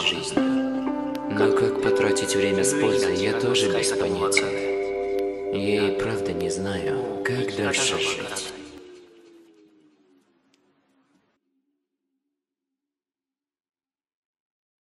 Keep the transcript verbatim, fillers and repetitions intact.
жизни. Но как потратить время с пользой, я тоже без понятия. Я и правда не знаю, как дальше жить.